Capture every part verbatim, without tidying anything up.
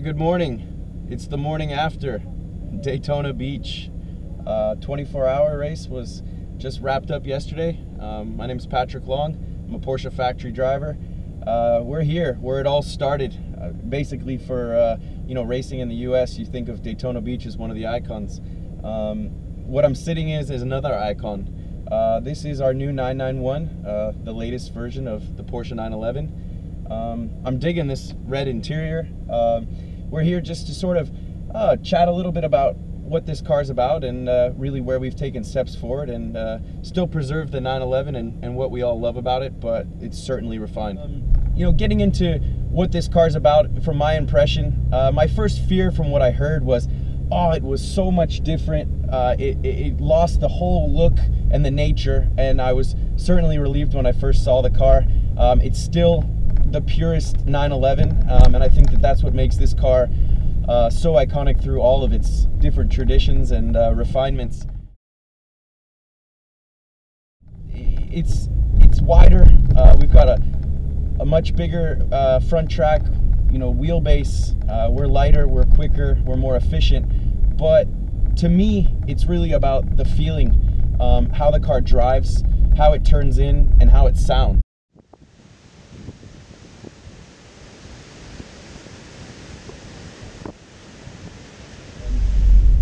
right, good morning. It's the morning after Daytona Beach. Uh, twenty-four hour race was just wrapped up yesterday. Um, my name is Patrick Long. I'm a Porsche factory driver. Uh, we're here where it all started. Uh, basically, for uh, you know, racing in the U S, you think of Daytona Beach as one of the icons. Um, what I'm sitting is is another icon. Uh, this is our new nine nine one, uh, the latest version of the Porsche nine eleven. Um, I'm digging this red interior. Uh, we're here just to sort of uh, chat a little bit about what this car's about and uh, really where we've taken steps forward and uh, still preserve the nine eleven and, and what we all love about it, but it's certainly refined. Um, you know, getting into what this car's about, from my impression, uh, my first fear from what I heard was, oh, it was so much different. Uh, it, it, it lost the whole look and the nature, and I was certainly relieved when I first saw the car. Um, it's still the purest nine eleven, um, and I think that that's what makes this car uh, so iconic through all of its different traditions and uh, refinements. It's it's wider. Uh, we've got a a much bigger uh, front track, you know, wheelbase. Uh, we're lighter, we're quicker, we're more efficient. But to me, it's really about the feeling, um, how the car drives, how it turns in, and how it sounds.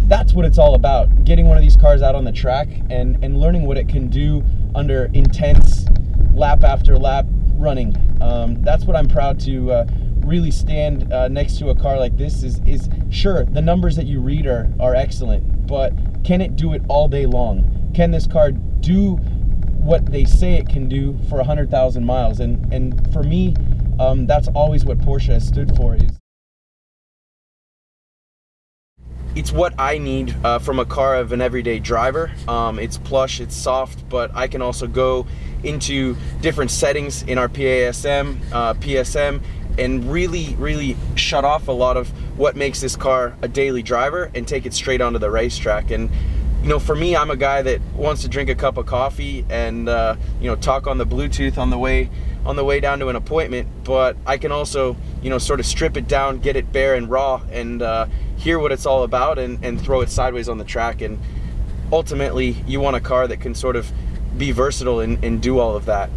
That's what it's all about, getting one of these cars out on the track and, and learning what it can do under intense lap after lap running. Um, that's what I'm proud to uh, really stand uh, next to a car like this is, is sure, the numbers that you read are, are excellent, but can it do it all day long? Can this car do what they say it can do for one hundred thousand miles? And, and for me, um, that's always what Porsche has stood for. Is It's what I need uh, from a car of an everyday driver. Um, it's plush, it's soft, but I can also go into different settings in our P A S M, uh, P S M, and really, really shut off a lot of what makes this car a daily driver and take it straight onto the racetrack. And, you know, for me, I'm a guy that wants to drink a cup of coffee and, uh, you know, talk on the Bluetooth on the way on the way down to an appointment, but I can also, you know, sort of strip it down, get it bare and raw, and uh, hear what it's all about and, and throw it sideways on the track. And ultimately, you want a car that can sort of be versatile and, and do all of that.